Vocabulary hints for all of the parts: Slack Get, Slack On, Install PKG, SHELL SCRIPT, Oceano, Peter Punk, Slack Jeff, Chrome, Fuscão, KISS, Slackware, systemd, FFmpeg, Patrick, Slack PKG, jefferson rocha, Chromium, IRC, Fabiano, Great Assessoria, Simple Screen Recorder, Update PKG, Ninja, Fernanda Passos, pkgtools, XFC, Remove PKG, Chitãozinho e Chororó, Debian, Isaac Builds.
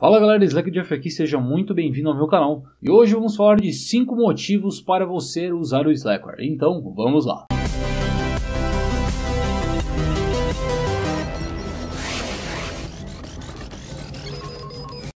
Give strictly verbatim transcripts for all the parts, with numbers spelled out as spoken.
Fala galera, Slack Jeff aqui, seja muito bem-vindo ao meu canal. E hoje vamos falar de cinco motivos para você usar o Slackware. Então, vamos lá.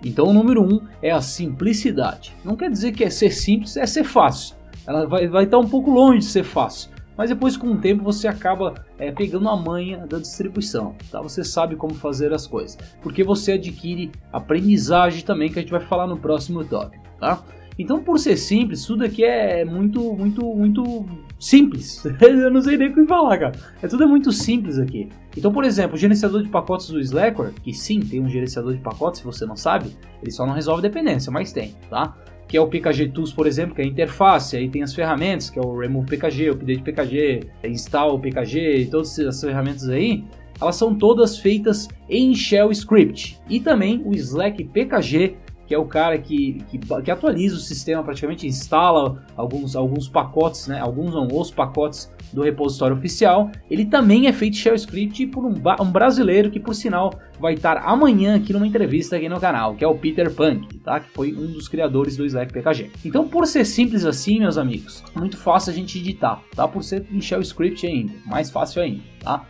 Então, o número um é a simplicidade. Não quer dizer que é ser simples, é ser fácil. Ela vai, vai estar um pouco longe de ser fácil. Mas depois, com o tempo, você acaba é, pegando a manha da distribuição, tá? Você sabe como fazer as coisas, porque você adquire aprendizagem também, que a gente vai falar no próximo tópico, tá? Então, por ser simples, tudo aqui é muito, muito, muito simples. Eu não sei nem o que falar, cara. É, tudo é muito simples aqui. Então, por exemplo, o gerenciador de pacotes do Slackware, que sim, tem um gerenciador de pacotes, se você não sabe, ele só não resolve dependência, mas tem, tá? Que é o pkgtools, por exemplo, que é a interface, aí tem as ferramentas, que é o Remove P K G, o Update P K G, Install P K G, todas essas ferramentas aí, elas são todas feitas em Shell Script. E também o Slack P K G, que é o cara que, que, que atualiza o sistema, praticamente instala alguns, alguns pacotes, né? Alguns não, os pacotes do repositório oficial. Ele também é feito Shell Script por um, um brasileiro que, por sinal, vai estar amanhã aqui numa entrevista aqui no canal, que é o Peter Punk, tá? Que foi um dos criadores do Slack P K G. Então, por ser simples assim, meus amigos, é muito fácil a gente editar, tá? Por ser em Shell Script ainda, mais fácil ainda, tá?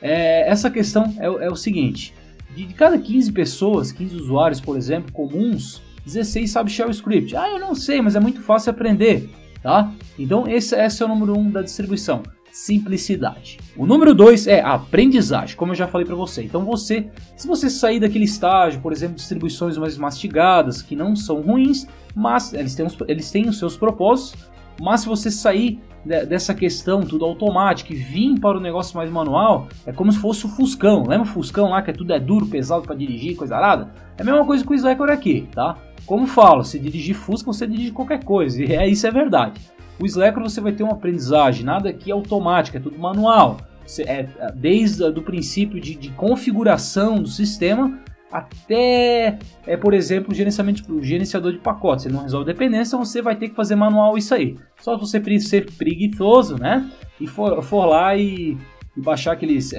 É, essa questão é, é o seguinte... De cada quinze pessoas, quinze usuários, por exemplo, comuns, dezesseis sabe Shell Script. Ah, eu não sei, mas é muito fácil aprender, tá? Então esse, esse é o número um da distribuição, simplicidade. O número dois é aprendizagem, como eu já falei para você. Então você, se você sair daquele estágio, por exemplo, distribuições mais mastigadas, que não são ruins, mas eles têm, os, eles têm os seus propósitos, mas se você sair dessa questão tudo automático e vir para o negócio mais manual, é como se fosse o Fuscão. Lembra o Fuscão lá, que é tudo é duro, pesado para dirigir, coisa arada? É a mesma coisa que o Slackware aqui, tá? Como falo, se dirigir Fusca, você dirige qualquer coisa, e é, isso é verdade. O Slackware você vai ter uma aprendizagem, nada aqui é automático, é tudo manual. Você, é, desde o princípio de, de configuração do sistema, até, é, por exemplo, o gerenciamento, gerenciador de pacotes. Se ele não resolve dependência, você vai ter que fazer manual isso aí. Só se você ser preguiçoso, né? E for, for lá e, e baixar aqueles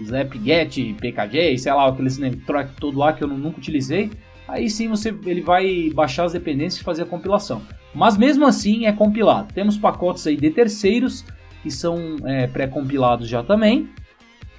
Slapget, P K G, sei lá, aqueles troco todo lá que eu nunca utilizei. Aí sim você, ele vai baixar as dependências e fazer a compilação. Mas mesmo assim é compilado. Temos pacotes aí de terceiros que são é, pré-compilados já também,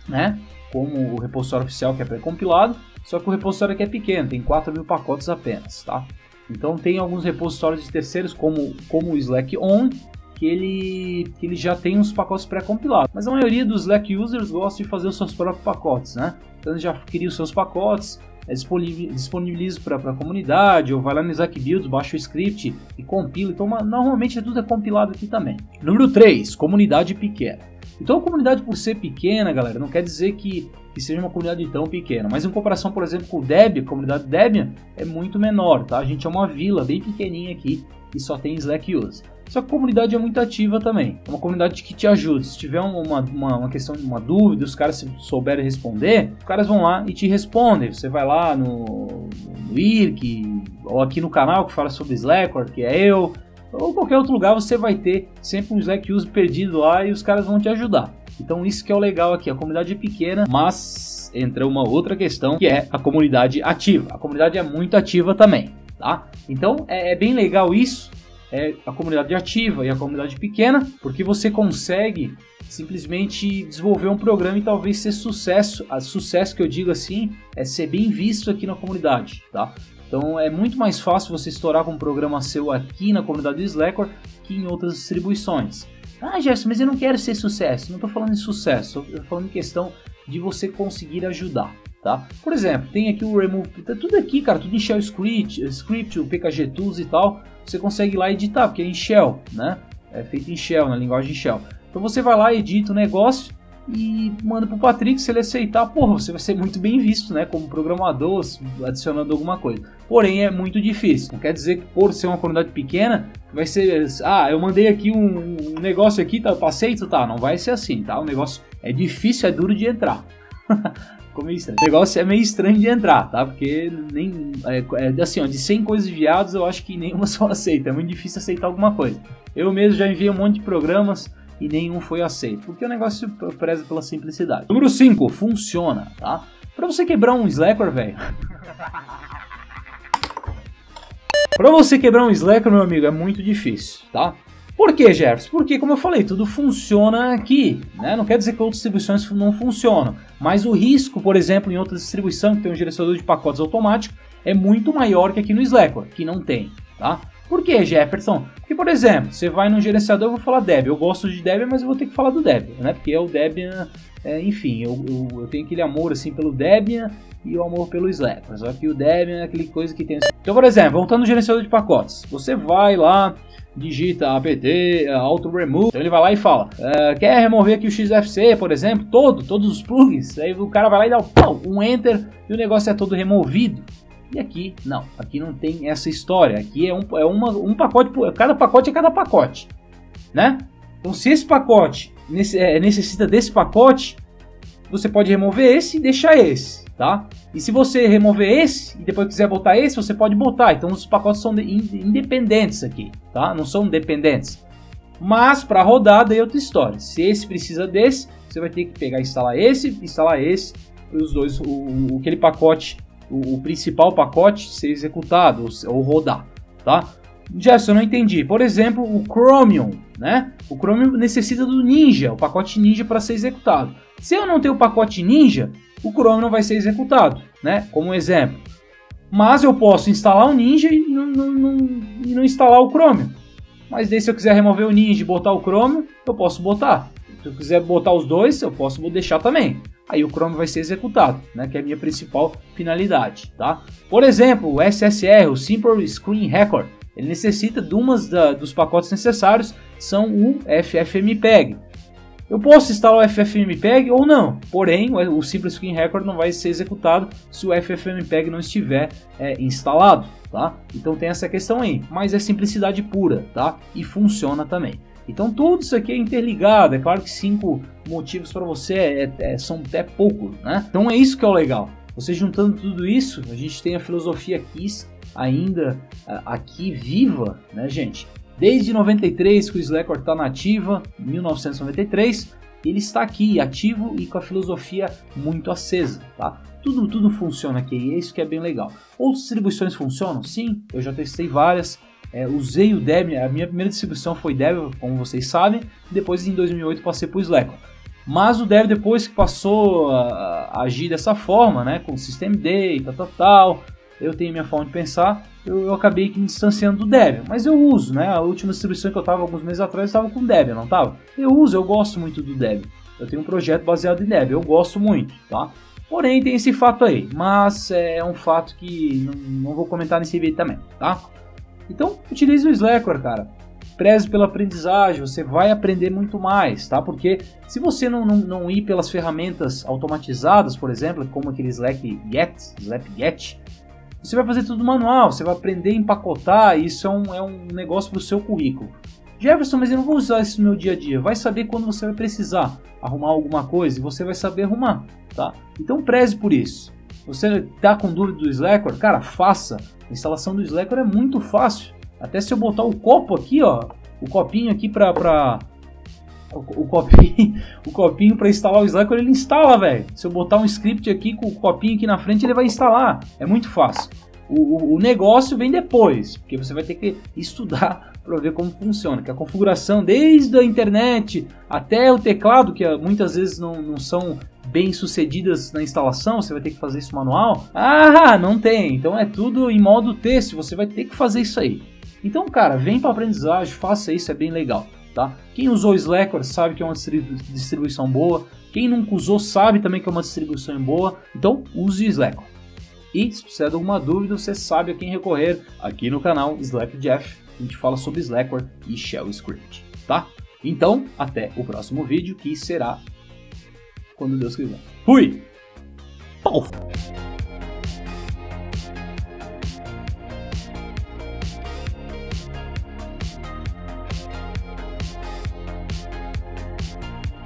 né? Como o repositório oficial, que é pré-compilado, só que o repositório aqui é pequeno, tem quatro mil pacotes apenas, tá? Então tem alguns repositórios de terceiros, como, como o Slack On, que ele, que ele já tem uns pacotes pré-compilados. Mas a maioria dos Slack users gosta de fazer os seus próprios pacotes, né? Então ele já cria os seus pacotes, é disponibiliza para a comunidade, ou vai lá no Isaac Builds, baixa o script e compila. Então normalmente tudo é compilado aqui também. Número três, comunidade pequena. Então a comunidade por ser pequena, galera, não quer dizer que, que seja uma comunidade tão pequena, mas em comparação, por exemplo, com o Debian, a comunidade Debian é muito menor, tá? A gente é uma vila bem pequenininha aqui e só tem Slack Use. Só que a comunidade é muito ativa também, é uma comunidade que te ajuda. Se tiver uma, uma, uma questão, uma dúvida, os caras se souberem responder, os caras vão lá e te respondem. Você vai lá no, no I R C, ou aqui no canal que fala sobre Slackware, que é eu, ou qualquer outro lugar, você vai ter sempre um Slack user perdido lá e os caras vão te ajudar. Então isso que é o legal aqui, a comunidade é pequena, mas entra uma outra questão, que é a comunidade ativa. A comunidade é muito ativa também, tá? Então é, é bem legal isso, é a comunidade ativa e a comunidade pequena, porque você consegue simplesmente desenvolver um programa e talvez ser sucesso. A sucesso que eu digo assim, é ser bem visto aqui na comunidade, tá? Então é muito mais fácil você estourar com um programa seu aqui na comunidade do Slackware que em outras distribuições. Ah, Gerson, mas eu não quero ser sucesso. Não estou falando de sucesso, estou falando em questão de você conseguir ajudar, tá? Por exemplo, tem aqui o Remove, tá tudo aqui, cara, tudo em Shell Script, script o P K G Tools e tal. Você consegue ir lá editar, porque é em Shell, né? É feito em Shell, na linguagem Shell. Então você vai lá, edita o negócio e manda pro Patrick. Se ele aceitar, porra, você vai ser muito bem visto, né? Como programador, adicionando alguma coisa. Porém, é muito difícil. Não quer dizer que por ser uma comunidade pequena, vai ser... Ah, eu mandei aqui um, um negócio aqui, tá? Aceito? Tá, não vai ser assim, tá? O negócio é difícil, é duro de entrar. Ficou meio estranho. O negócio é meio estranho de entrar, tá? Porque nem... É, é, assim, ó, de cem coisas enviadas, eu acho que nenhuma só aceita. É muito difícil aceitar alguma coisa. Eu mesmo já enviei um monte de programas... e nenhum foi aceito, porque o negócio preza pela simplicidade. Número cinco, funciona, tá? Pra você quebrar um Slackware, velho... pra você quebrar um Slackware, meu amigo, é muito difícil, tá? Por que, Jefferson? Porque, como eu falei, tudo funciona aqui, né? Não quer dizer que outras distribuições não funcionam, mas o risco, por exemplo, em outra distribuição que tem um gerenciador de pacotes automático, é muito maior que aqui no Slackware, que não tem, tá? Por que, Jefferson? Porque, por exemplo, você vai num gerenciador, eu vou falar Debian, eu gosto de Debian, mas eu vou ter que falar do Debian, né? Porque é o Debian, é, enfim, eu, eu, eu tenho aquele amor assim pelo Debian e o amor pelo Slackware, só que o Debian é aquele coisa que tem... Então, por exemplo, voltando no gerenciador de pacotes, você vai lá, digita apt auto remove, então ele vai lá e fala, é, quer remover aqui o X F C, por exemplo, todo, todos os plugins, aí o cara vai lá e dá um, pau, um enter e o negócio é todo removido. E aqui, não, aqui não tem essa história, aqui é um, é uma, um pacote, cada pacote é cada pacote, né? Então se esse pacote necessita desse pacote, você pode remover esse e deixar esse, tá? E se você remover esse e depois quiser botar esse, você pode botar, então os pacotes são independentes aqui, tá? Não são dependentes, mas para rodar daí é outra história, se esse precisa desse, você vai ter que pegar e instalar esse, instalar esse, os dois, o, aquele pacote... o principal pacote ser executado ou rodar, tá? Jefferson, eu não entendi. Por exemplo, o Chromium, né? O Chromium necessita do Ninja, o pacote Ninja para ser executado. Se eu não tenho o pacote Ninja, o Chromium não vai ser executado, né? Como exemplo. Mas eu posso instalar o Ninja e não, não, não, e não instalar o Chromium. Mas daí se eu quiser remover o Ninja e botar o Chromium, eu posso botar. Se eu quiser botar os dois, eu posso deixar também. Aí o Chrome vai ser executado, né? Que é a minha principal finalidade, tá? Por exemplo, o S S R, o Simple Screen Record, ele necessita de umas da, dos pacotes necessários, são o FFmpeg. Eu posso instalar o FFmpeg ou não, porém o Simple Screen Record não vai ser executado se o FFmpeg não estiver é, instalado, tá? Então tem essa questão aí, mas é simplicidade pura, tá? E funciona também. Então tudo isso aqui é interligado, é claro que cinco motivos para você é, é, são até pouco, né? Então é isso que é o legal, você juntando tudo isso, a gente tem a filosofia KISS ainda aqui viva, né, gente? Desde noventa e três que o Slackware está na ativa, mil novecentos e noventa e três, ele está aqui ativo e com a filosofia muito acesa, tá? Tudo, tudo funciona aqui, e é isso que é bem legal. Outras distribuições funcionam? Sim, eu já testei várias. É, usei o Debian, a minha primeira distribuição foi Debian, como vocês sabem, depois em dois mil e oito passei para o Slackware. Mas o Debian depois que passou a, a agir dessa forma, né, com o systemd e tal, tal, tal, eu tenho minha forma de pensar, eu, eu acabei me distanciando do Debian, mas eu uso, né, a última distribuição que eu estava alguns meses atrás estava com Debian, não estava? Eu uso, eu gosto muito do Debian, eu tenho um projeto baseado em Debian, eu gosto muito, tá? Porém tem esse fato aí, mas é um fato que não, não vou comentar nesse vídeo também, tá? Então, utilize o Slackware, cara. Preze pela aprendizagem, você vai aprender muito mais, tá? Porque se você não, não, não ir pelas ferramentas automatizadas, por exemplo, como aquele Slack Get, Slapget, você vai fazer tudo manual, você vai aprender a empacotar, e isso é um, é um negócio para o seu currículo. Jefferson, mas eu não vou usar isso no meu dia a dia. Vai saber quando você vai precisar arrumar alguma coisa e você vai saber arrumar, tá? Então, preze por isso. Você tá com dúvida do Slackware? Cara, faça. A instalação do Slackware é muito fácil. Até se eu botar o copo aqui, ó, o copinho aqui pra... pra o, o copinho, o copinho para instalar o Slackware, ele instala, velho. Se eu botar um script aqui com o copinho aqui na frente, ele vai instalar. É muito fácil. O, o, o negócio vem depois, porque você vai ter que estudar para ver como funciona. Que a configuração, desde a internet até o teclado, que muitas vezes não, não são... bem sucedidas na instalação, você vai ter que fazer isso manual? Ah, não tem, então é tudo em modo texto, você vai ter que fazer isso aí. Então, cara, vem para aprendizagem, faça isso, é bem legal, tá? Quem usou Slackware sabe que é uma distribuição boa, quem nunca usou sabe também que é uma distribuição boa, então use o Slackware. E se precisar de alguma dúvida, você sabe a quem recorrer aqui no canal Slack Jeff, a gente fala sobre Slackware e Shell Script, tá? Então, até o próximo vídeo, que será... quando Deus quiser. Fui! Pau!